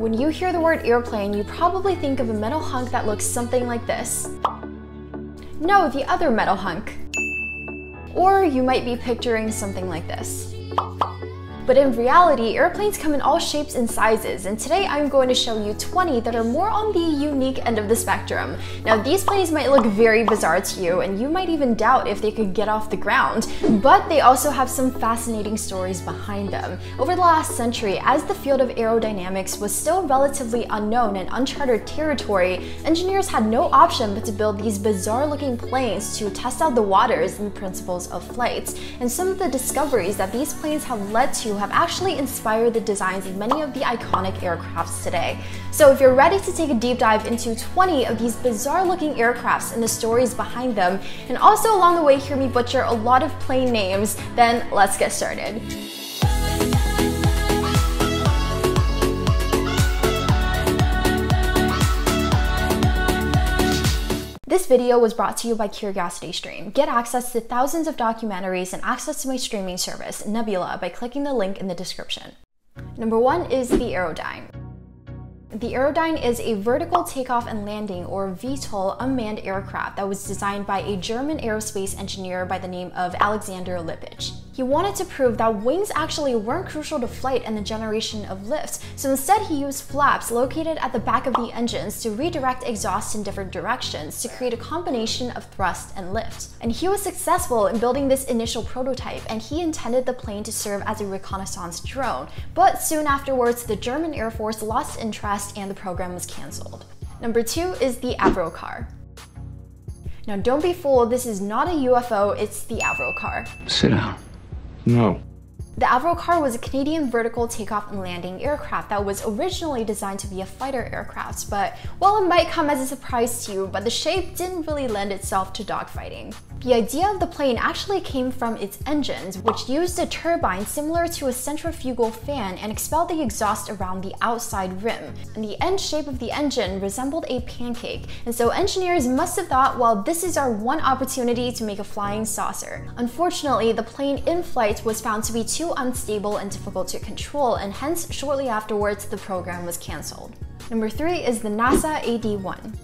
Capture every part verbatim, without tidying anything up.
When you hear the word airplane, you probably think of a metal hunk that looks something like this. No, the other metal hunk. Or you might be picturing something like this. But in reality, airplanes come in all shapes and sizes, and today I'm going to show you twenty that are more on the unique end of the spectrum. Now, these planes might look very bizarre to you, and you might even doubt if they could get off the ground, but they also have some fascinating stories behind them. Over the last century, as the field of aerodynamics was still relatively unknown and uncharted territory, engineers had no option but to build these bizarre-looking planes to test out the waters and the principles of flight. And some of the discoveries that these planes have led to have actually inspired the designs of many of the iconic aircrafts today. So if you're ready to take a deep dive into twenty of these bizarre looking aircrafts and the stories behind them, and also along the way hear me butcher a lot of plane names, then let's get started. This video was brought to you by CuriosityStream. Get access to thousands of documentaries and access to my streaming service, Nebula, by clicking the link in the description. Number one is the Aerodyne. The Aerodyne is a vertical takeoff and landing, or V TOL, unmanned aircraft that was designed by a German aerospace engineer by the name of Alexander Lippisch. He wanted to prove that wings actually weren't crucial to flight and the generation of lift, so instead he used flaps located at the back of the engines to redirect exhaust in different directions to create a combination of thrust and lift. And he was successful in building this initial prototype, and he intended the plane to serve as a reconnaissance drone, but soon afterwards the German Air Force lost interest and the program was cancelled. Number two is the Avrocar. Now don't be fooled, this is not a U F O, it's the Avrocar. Sit down. No. The Avrocar was a Canadian vertical takeoff and landing aircraft that was originally designed to be a fighter aircraft, but while it might come as a surprise to you, but the shape didn't really lend itself to dogfighting. The idea of the plane actually came from its engines, which used a turbine similar to a centrifugal fan and expelled the exhaust around the outside rim. And the end shape of the engine resembled a pancake, and so engineers must have thought, well, this is our one opportunity to make a flying saucer. Unfortunately, the plane in flight was found to be too unstable and difficult to control, and hence, shortly afterwards, the program was cancelled. Number three is the NASA A D one.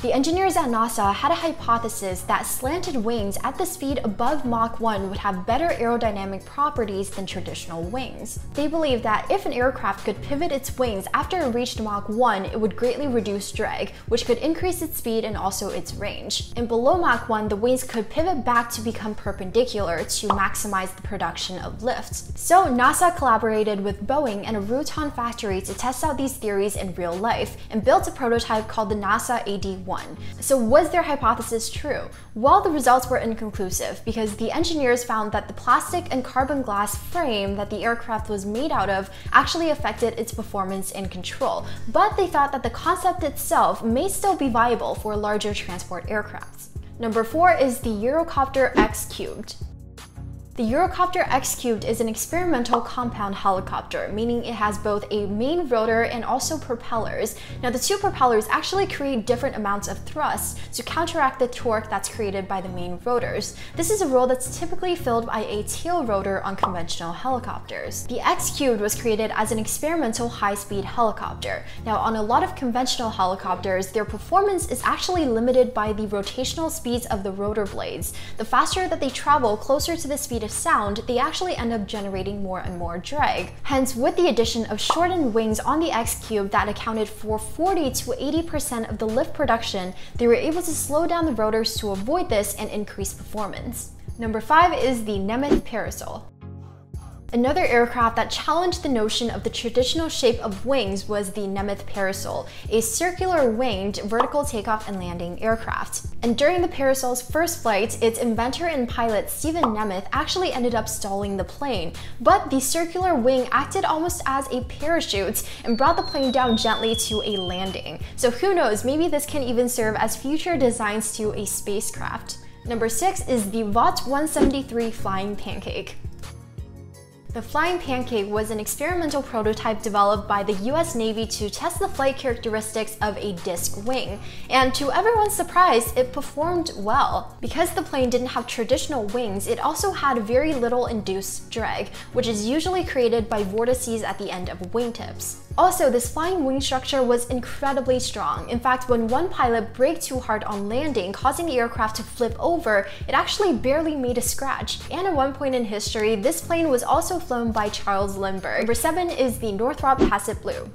The engineers at NASA had a hypothesis that slanted wings at the speed above Mach one would have better aerodynamic properties than traditional wings. They believed that if an aircraft could pivot its wings after it reached Mach one, it would greatly reduce drag, which could increase its speed and also its range. And below Mach one, the wings could pivot back to become perpendicular to maximize the production of lift. So NASA collaborated with Boeing and a Rutan factory to test out these theories in real life, and built a prototype called the NASA A D one. So was their hypothesis true? Well, the results were inconclusive because the engineers found that the plastic and carbon glass frame that the aircraft was made out of actually affected its performance and control, but they thought that the concept itself may still be viable for larger transport aircrafts. Number four is the Eurocopter X three. The Eurocopter X three is an experimental compound helicopter, meaning it has both a main rotor and also propellers. Now, the two propellers actually create different amounts of thrust to counteract the torque that's created by the main rotors. This is a role that's typically filled by a tail rotor on conventional helicopters. The X three was created as an experimental high-speed helicopter. Now, on a lot of conventional helicopters, their performance is actually limited by the rotational speeds of the rotor blades. The faster that they travel closer to the speed of sound, they actually end up generating more and more drag. Hence, with the addition of shortened wings on the X three that accounted for forty to eighty percent of the lift production, they were able to slow down the rotors to avoid this and increase performance. Number five is the Nemeth Parasol. Another aircraft that challenged the notion of the traditional shape of wings was the Nemeth Parasol, a circular-winged vertical takeoff and landing aircraft. And during the Parasol's first flight, its inventor and pilot Stephen Nemeth actually ended up stalling the plane, but the circular wing acted almost as a parachute and brought the plane down gently to a landing. So who knows, maybe this can even serve as future designs to a spacecraft. Number six is the Vought one seventy-three Flying Pancake. The Flying Pancake was an experimental prototype developed by the U S Navy to test the flight characteristics of a disc wing, and to everyone's surprise, it performed well. Because the plane didn't have traditional wings, it also had very little induced drag, which is usually created by vortices at the end of wingtips. Also, the spine wing structure was incredibly strong. In fact, when one pilot braked too hard on landing, causing the aircraft to flip over, it actually barely made a scratch. And at one point in history, this plane was also flown by Charles Lindbergh. Number seven is the Northrop Tacit Blue.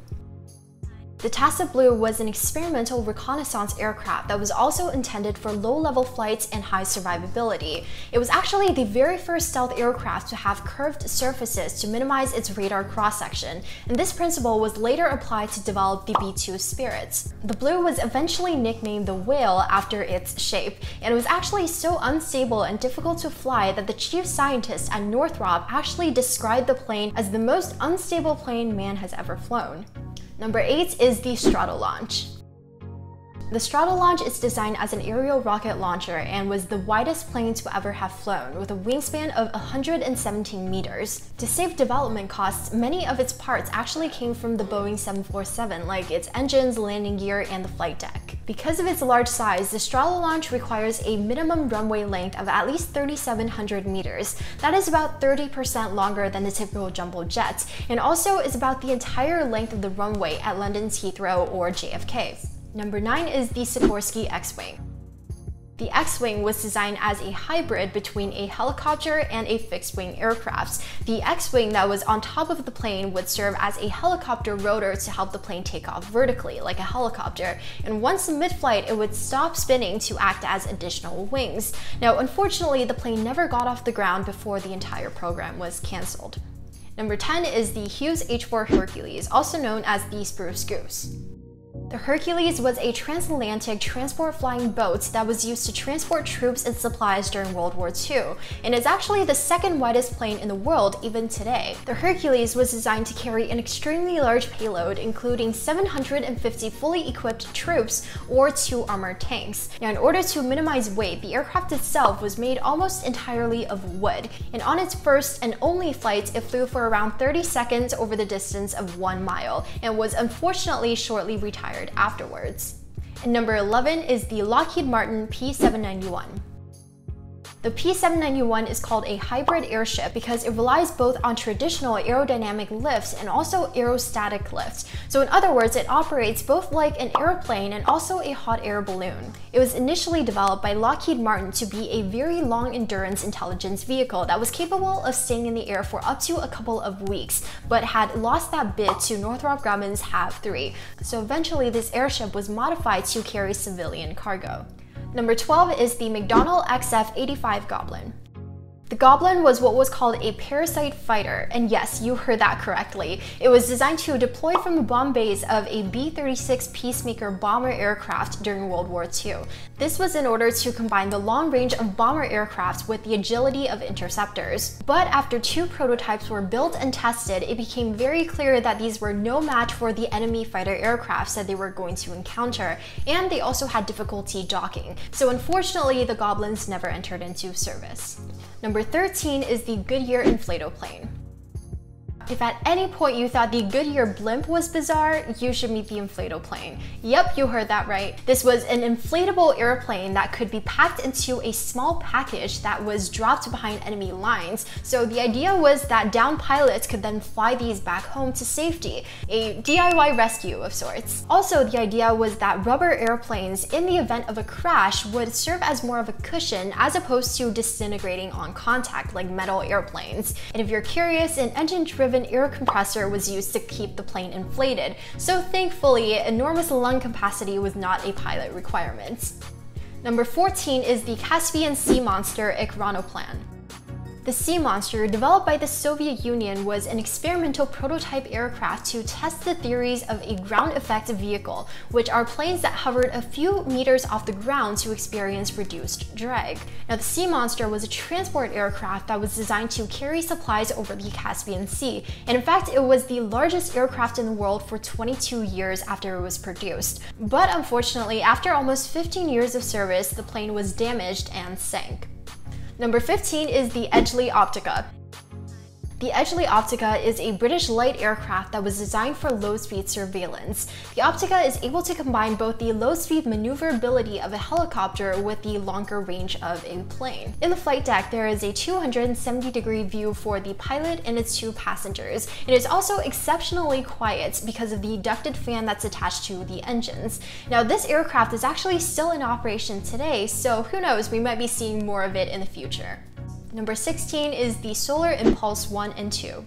The Tacit Blue was an experimental reconnaissance aircraft that was also intended for low-level flights and high survivability. It was actually the very first stealth aircraft to have curved surfaces to minimize its radar cross-section, and this principle was later applied to develop the B two Spirit. The Blue was eventually nicknamed the Whale after its shape, and it was actually so unstable and difficult to fly that the chief scientist at Northrop actually described the plane as the most unstable plane man has ever flown. Number eight is the Stratolaunch. The Stratolaunch is designed as an aerial rocket launcher and was the widest plane to ever have flown, with a wingspan of one hundred seventeen meters. To save development costs, many of its parts actually came from the Boeing seven forty-seven, like its engines, landing gear, and the flight deck. Because of its large size, the Stratolaunch requires a minimum runway length of at least three thousand seven hundred meters. That is about thirty percent longer than the typical jumbo jet, and also is about the entire length of the runway at London's Heathrow or J F K. Number nine is the Sikorsky X-Wing. The X-Wing was designed as a hybrid between a helicopter and a fixed-wing aircraft. The X-Wing that was on top of the plane would serve as a helicopter rotor to help the plane take off vertically, like a helicopter, and once mid-flight, it would stop spinning to act as additional wings. Now, unfortunately, the plane never got off the ground before the entire program was cancelled. Number ten is the Hughes H four Hercules, also known as the Spruce Goose. The Hercules was a transatlantic transport flying boat that was used to transport troops and supplies during World War Two, and is actually the second widest plane in the world even today. The Hercules was designed to carry an extremely large payload, including seven hundred fifty fully equipped troops or two armored tanks. Now, in order to minimize weight, the aircraft itself was made almost entirely of wood, and on its first and only flight, it flew for around thirty seconds over the distance of one mile, and was unfortunately shortly retired afterwards. And number eleven is the Lockheed Martin P seven ninety-one. The P seven ninety-one is called a hybrid airship because it relies both on traditional aerodynamic lifts and also aerostatic lifts. So in other words, it operates both like an airplane and also a hot air balloon. It was initially developed by Lockheed Martin to be a very long endurance intelligence vehicle that was capable of staying in the air for up to a couple of weeks, but had lost that bid to Northrop Grumman's H A V three. So eventually this airship was modified to carry civilian cargo. Number twelve is the McDonnell X F eighty-five Goblin. The Goblin was what was called a parasite fighter, and yes, you heard that correctly. It was designed to deploy from the bomb base of a B thirty-six Peacemaker bomber aircraft during World War Two. This was in order to combine the long range of bomber aircraft with the agility of interceptors. But after two prototypes were built and tested, it became very clear that these were no match for the enemy fighter aircrafts that they were going to encounter, and they also had difficulty docking. So unfortunately, the Goblins never entered into service. Number Number thirteen is the Goodyear Inflatoplane. If at any point you thought the Goodyear blimp was bizarre, you should meet the Inflatoplane. Yep, you heard that right. This was an inflatable airplane that could be packed into a small package that was dropped behind enemy lines. So the idea was that downed pilots could then fly these back home to safety, a D I Y rescue of sorts. Also, the idea was that rubber airplanes, in the event of a crash, would serve as more of a cushion as opposed to disintegrating on contact like metal airplanes. And if you're curious, an engine-driven an air compressor was used to keep the plane inflated, so thankfully, enormous lung capacity was not a pilot requirement. Number fourteen is the Caspian Sea Monster Ekranoplan. The Sea Monster, developed by the Soviet Union, was an experimental prototype aircraft to test the theories of a ground effect vehicle, which are planes that hovered a few meters off the ground to experience reduced drag. Now, the Sea Monster was a transport aircraft that was designed to carry supplies over the Caspian Sea, and in fact, it was the largest aircraft in the world for twenty-two years after it was produced. But unfortunately, after almost fifteen years of service, the plane was damaged and sank. Number fifteen is the Edgley Optica. The Edgley Optica is a British light aircraft that was designed for low-speed surveillance. The Optica is able to combine both the low-speed maneuverability of a helicopter with the longer range of a plane. In the flight deck, there is a two hundred seventy degree view for the pilot and its two passengers. It is also exceptionally quiet because of the ducted fan that's attached to the engines. Now, this aircraft is actually still in operation today, so who knows, we might be seeing more of it in the future. Number sixteen is the Solar Impulse one and two.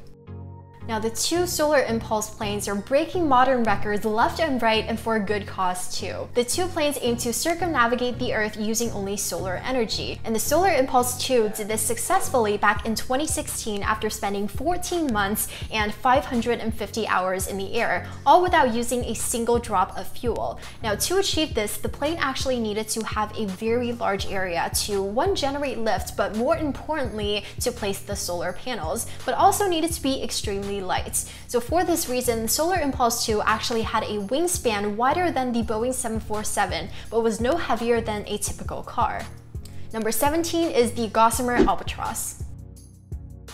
Now, the two Solar Impulse planes are breaking modern records left and right, and for a good cause too. The two planes aim to circumnavigate the Earth using only solar energy, and the Solar Impulse two did this successfully back in twenty sixteen after spending fourteen months and five hundred fifty hours in the air, all without using a single drop of fuel. Now, to achieve this, the plane actually needed to have a very large area to, one, generate lift, but more importantly, to place the solar panels, but also needed to be extremely light. So for this reason, Solar Impulse two actually had a wingspan wider than the Boeing seven forty-seven, but was no heavier than a typical car. Number seventeen is the Gossamer Albatross.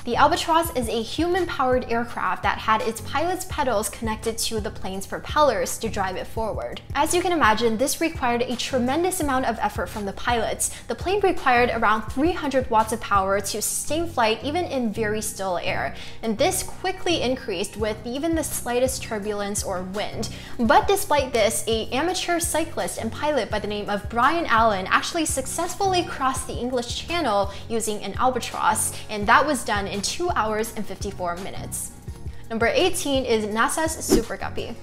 The Albatross is a human-powered aircraft that had its pilot's pedals connected to the plane's propellers to drive it forward. As you can imagine, this required a tremendous amount of effort from the pilots. The plane required around three hundred watts of power to sustain flight even in very still air, and this quickly increased with even the slightest turbulence or wind. But despite this, an amateur cyclist and pilot by the name of Brian Allen actually successfully crossed the English Channel using an Albatross, and that was done in in two hours and fifty-four minutes. Number eighteen is NASA's Super Guppy.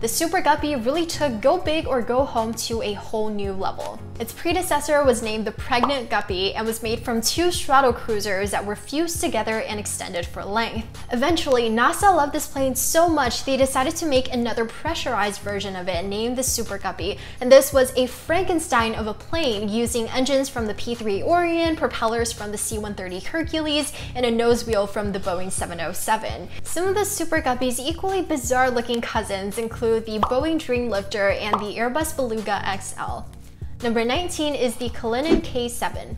The Super Guppy really took go big or go home to a whole new level. Its predecessor was named the Pregnant Guppy and was made from two Stratocruisers that were fused together and extended for length. Eventually, NASA loved this plane so much they decided to make another pressurized version of it named the Super Guppy, and this was a Frankenstein of a plane using engines from the P three Orion, propellers from the C one thirty Hercules, and a nose wheel from the Boeing seven oh seven. Some of the Super Guppy's equally bizarre looking cousins include the Boeing Dreamlifter and the Airbus Beluga X L. Number nineteen is the Kalinin K seven.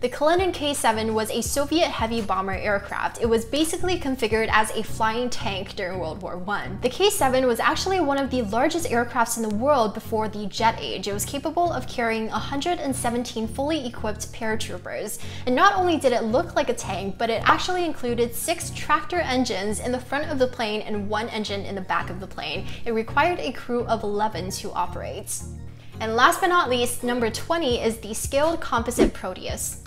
The Kalinin K seven was a Soviet heavy bomber aircraft. It was basically configured as a flying tank during World War One. The K seven was actually one of the largest aircrafts in the world before the jet age. It was capable of carrying one hundred seventeen fully equipped paratroopers. And not only did it look like a tank, but it actually included six tractor engines in the front of the plane and one engine in the back of the plane. It required a crew of eleven to operate. And last but not least, number twenty is the Scaled Composite Proteus.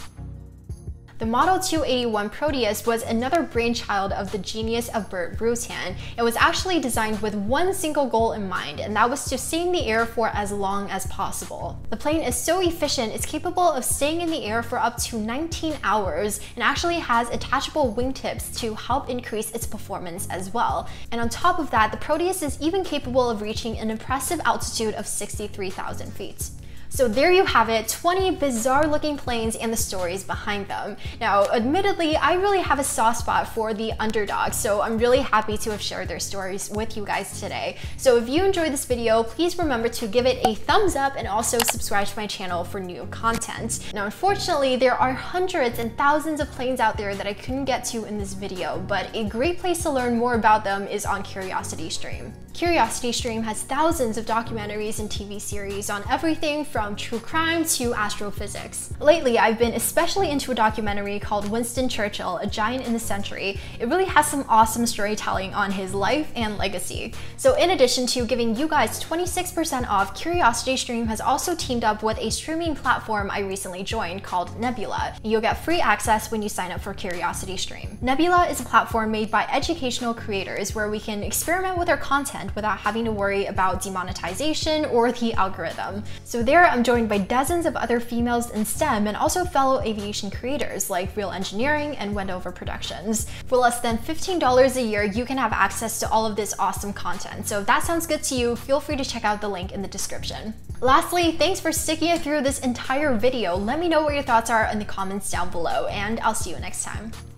The Model two eighty-one Proteus was another brainchild of the genius of Burt Rutan. It was actually designed with one single goal in mind, and that was to stay in the air for as long as possible. The plane is so efficient, it's capable of staying in the air for up to nineteen hours, and actually has attachable wingtips to help increase its performance as well. And on top of that, the Proteus is even capable of reaching an impressive altitude of sixty-three thousand feet. So there you have it, twenty bizarre looking planes and the stories behind them. Now, admittedly, I really have a soft spot for the underdog, so I'm really happy to have shared their stories with you guys today. So if you enjoyed this video, please remember to give it a thumbs up and also subscribe to my channel for new content. Now, unfortunately, there are hundreds and thousands of planes out there that I couldn't get to in this video, but a great place to learn more about them is on CuriosityStream. CuriosityStream has thousands of documentaries and T V series on everything from From true crime to astrophysics. Lately, I've been especially into a documentary called Winston Churchill, A Giant in the Century. It really has some awesome storytelling on his life and legacy. So in addition to giving you guys twenty-six percent off, CuriosityStream has also teamed up with a streaming platform I recently joined called Nebula. You'll get free access when you sign up for CuriosityStream. Nebula is a platform made by educational creators where we can experiment with our content without having to worry about demonetization or the algorithm. So there I'm joined by dozens of other females in STEM and also fellow aviation creators like Real Engineering and Wendover Productions. For less than fifteen dollars a year, you can have access to all of this awesome content. So if that sounds good to you, feel free to check out the link in the description. Lastly, thanks for sticking it through this entire video. Let me know what your thoughts are in the comments down below, and I'll see you next time.